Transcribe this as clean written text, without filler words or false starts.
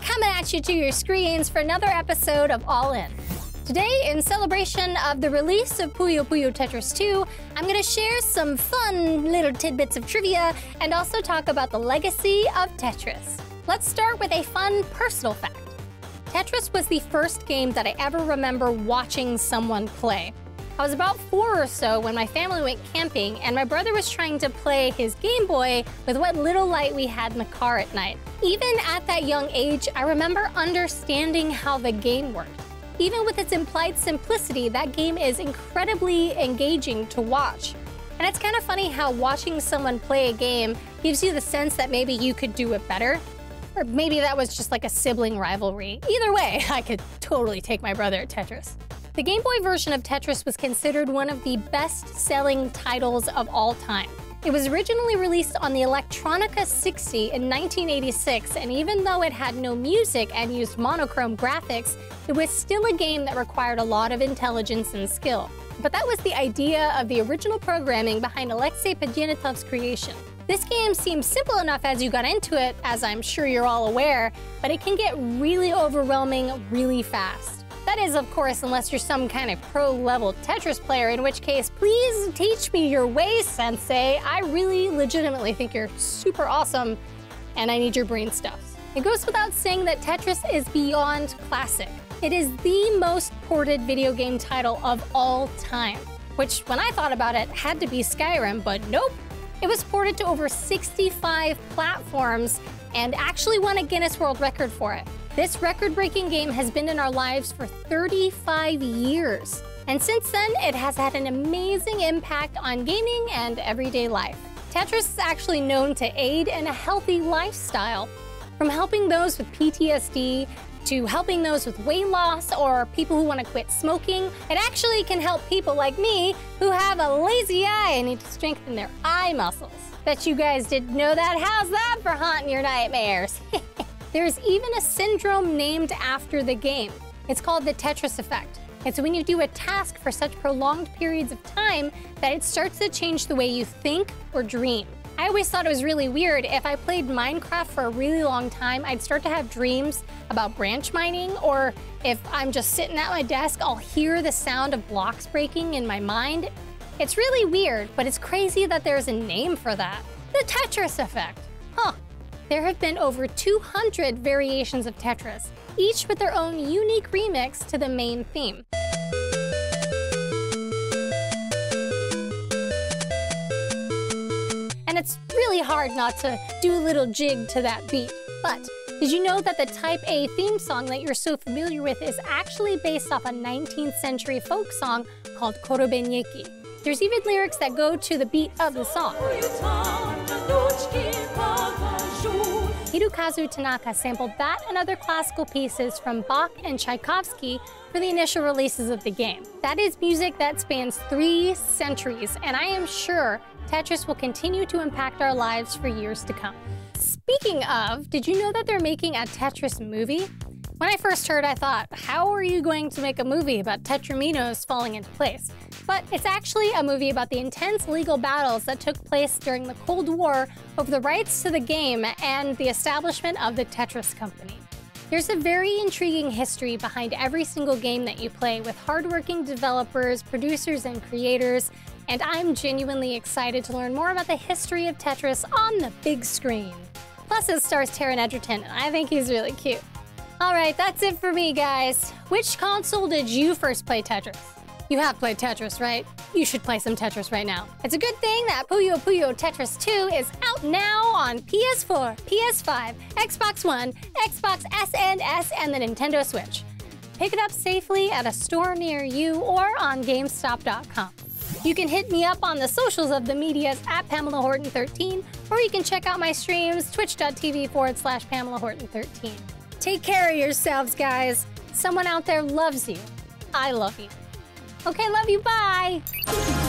coming at you to your screens for another episode of All In. Today, in celebration of the release of Puyo Puyo Tetris 2, I'm going to share some fun little tidbits of trivia and also talk about the legacy of Tetris. Let's start with a fun personal fact. Tetris was the first game that I ever remember watching someone play. I was about 4 or so when my family went camping and my brother was trying to play his Game Boy with what little light we had in the car at night. Even at that young age, I remember understanding how the game worked. Even with its implied simplicity, that game is incredibly engaging to watch. And it's kind of funny how watching someone play a game gives you the sense that maybe you could do it better. Or maybe that was just like a sibling rivalry. Either way, I could totally take my brother at Tetris. The Game Boy version of Tetris was considered one of the best-selling titles of all time. It was originally released on the Electronica 60 in 1986, and even though it had no music and used monochrome graphics, it was still a game that required a lot of intelligence and skill. But that was the idea of the original programming behind Alexei Podyanetov's creation. This game seemed simple enough as you got into it, as I'm sure you're all aware, but it can get really overwhelming really fast. That is, of course, unless you're some kind of pro-level Tetris player, in which case, please teach me your way, sensei. I really legitimately think you're super awesome, and I need your brain stuffs. It goes without saying that Tetris is beyond classic. It is the most ported video game title of all time, which, when I thought about it, had to be Skyrim, but nope. It was ported to over 65 platforms and actually won a Guinness World Record for it. This record-breaking game has been in our lives for 35 years. And since then, it has had an amazing impact on gaming and everyday life. Tetris is actually known to aid in a healthy lifestyle. From helping those with PTSD, to helping those with weight loss or people who want to quit smoking, it actually can help people like me who have a lazy eye and need to strengthen their eye muscles. Bet you guys didn't know that. How's that for haunting your nightmares? There's even a syndrome named after the game. It's called the Tetris Effect. It's when you do a task for such prolonged periods of time that it starts to change the way you think or dream. I always thought it was really weird. If I played Minecraft for a really long time, I'd start to have dreams about branch mining, or if I'm just sitting at my desk, I'll hear the sound of blocks breaking in my mind. It's really weird, but it's crazy that there's a name for that. The Tetris Effect. Huh. There have been over 200 variations of Tetris, each with their own unique remix to the main theme. And it's really hard not to do a little jig to that beat. But did you know that the Type A theme song that you're so familiar with is actually based off a 19th century folk song called Korobeiniki? There's even lyrics that go to the beat of the song. Hirokazu Tanaka sampled that and other classical pieces from Bach and Tchaikovsky for the initial releases of the game. That is music that spans 3 centuries, and I am sure Tetris will continue to impact our lives for years to come. Speaking of, did you know that they're making a Tetris movie? When I first heard, I thought, how are you going to make a movie about Tetriminos falling into place? But it's actually a movie about the intense legal battles that took place during the Cold War over the rights to the game and the establishment of the Tetris Company. There's a very intriguing history behind every single game that you play with hardworking developers, producers, and creators, and I'm genuinely excited to learn more about the history of Tetris on the big screen. Plus, it stars Taron Egerton, and I think he's really cute. All right, that's it for me, guys. Which console did you first play Tetris? You have played Tetris, right? You should play some Tetris right now. It's a good thing that Puyo Puyo Tetris 2 is out now on PS4, PS5, Xbox One, Xbox S&S, and the Nintendo Switch. Pick it up safely at a store near you or on GameStop.com. You can hit me up on the socials of the medias at Pamela Horton 13, or you can check out my streams, twitch.tv/PamelaHorton13. Take care of yourselves, guys. Someone out there loves you. I love you. Okay, love you, bye.